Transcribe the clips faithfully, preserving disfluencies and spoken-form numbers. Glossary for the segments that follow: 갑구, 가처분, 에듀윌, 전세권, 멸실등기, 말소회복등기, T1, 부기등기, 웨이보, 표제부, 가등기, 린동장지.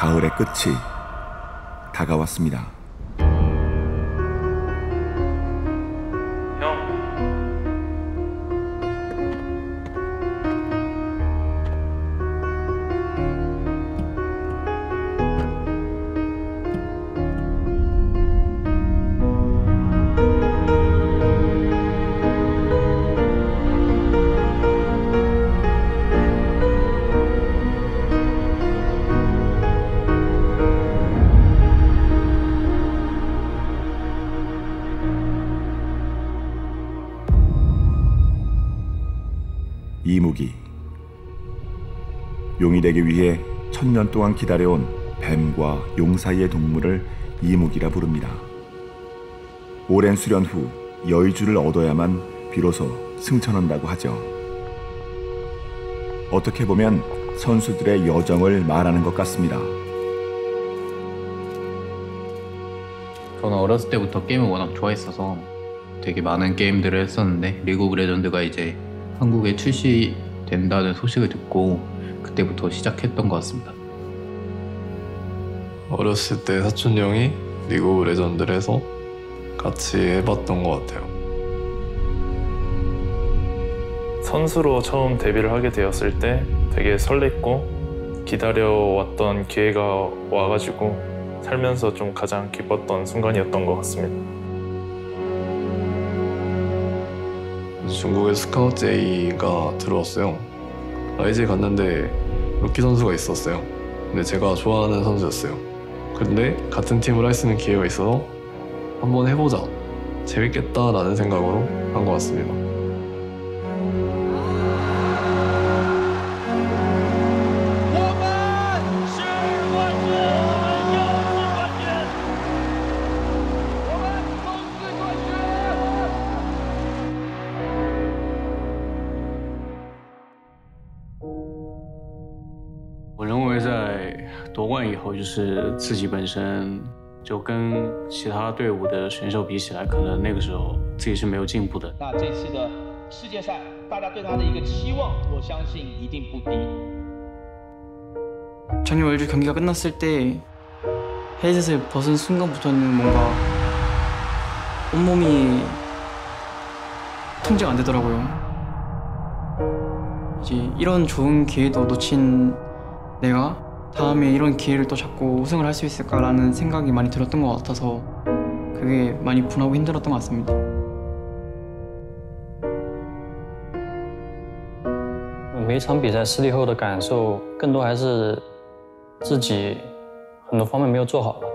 가을의 끝이 다가왔습니다. 이무기, 용이 되기 위해 천년 동안 기다려온 뱀과 용 사이의 동물을 이무기라 부릅니다. 오랜 수련 후 여의주를 얻어야만 비로소 승천한다고 하죠. 어떻게 보면 선수들의 여정을 말하는 것 같습니다. 저는 어렸을 때부터 게임을 워낙 좋아했어서 되게 많은 게임들을 했었는데 리그 오브 레전드가 이제 한국에 출시된다는 소식을 듣고 그때부터 시작했던 것 같습니다. 어렸을 때 사촌 형이 리그 오브 레전드를 해서 같이 해봤던 것 같아요. 선수로 처음 데뷔를 하게 되었을 때 되게 설렜고 기다려왔던 기회가 와가지고 살면서 좀 가장 기뻤던 순간이었던 것 같습니다. 중국의 스카우트 제이가 들어왔어요. 라이즈에 갔는데 루키 선수가 있었어요. 근데 제가 좋아하는 선수였어요. 근데 같은 팀을 할 수 있는 기회가 있어서 한번 해보자, 재밌겠다라는 생각으로 한 것 같습니다.就是自己本身就跟其他队伍的选手比起来，可能那个时候自己是没有进步的。那这次的世界赛，大家对他的一个期望，我相信一定不低。작년 월드 경기가 끝났을 때 헤이젯을 벗은 순간부터는 뭔가 온몸이 통제가 안 되더라고요. 이제 이런 좋은 기회도 놓친 내가 다음에 이런 기회를 또 잡고 우승을 할 수 있을까라는 생각이 많이 들었던 것 같아서 그게 많이 분하고 힘들었던 것 같습니다.每一场比赛失利后的感受，更多还是自己很多方面没有做好了。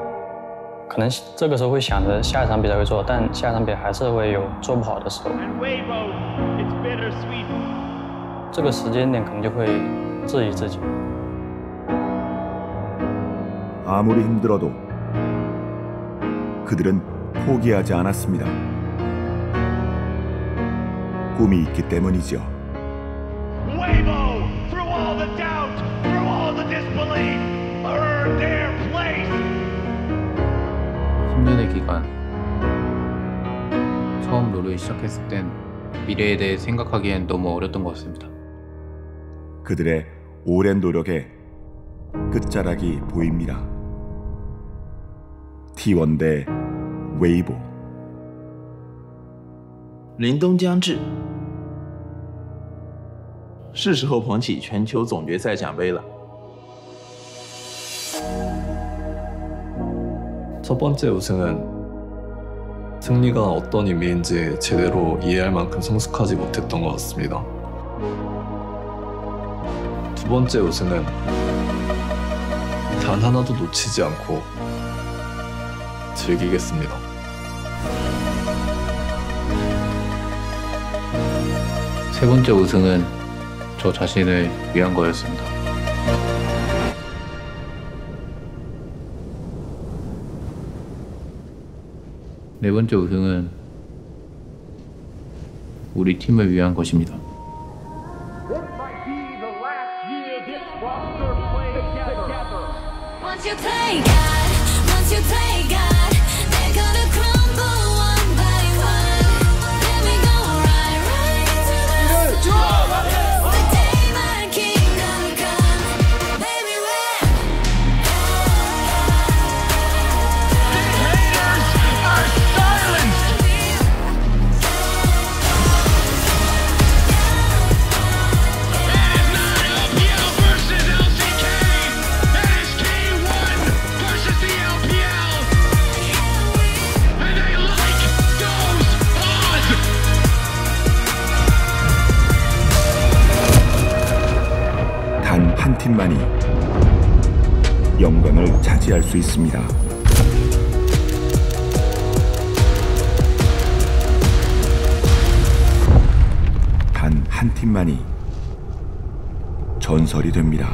可能这个时候会想着下一场比赛会做，但下一场比赛还是会有做不好的时候。这个时间点可能就会质疑自己。 아무리 힘들어도 그들은 포기하지 않았습니다. 꿈이 있기 때문이죠. 십 년의 기간, 처음 롤을 시작했을 땐 미래에 대해 생각하기엔 너무 어렸던 것 같습니다. 그들의 오랜 노력에 끝자락이 보입니다. 티 원 대 웨이보. 린동장지. 是时候捧起全球总决赛奖杯了。첫 번째 우승은 승리가 어떤 의미인지 제대로 이해할 만큼 성숙하지 못했던 것 같습니다. 두 번째 우승은 단 하나도 놓치지 않고 즐기겠습니다. 세 번째 우승은 저 자신을 위한 거였습니다. 네 번째 우승은 우리 팀을 위한 것입니다. Once you play God, once you play God, they're gonna crumble one by one. Then we go right, right to the top. The day my kingdom come, baby, we're 한 팀만이 영광을 차지할 수 있습니다. 단 한 팀만이 전설이 됩니다.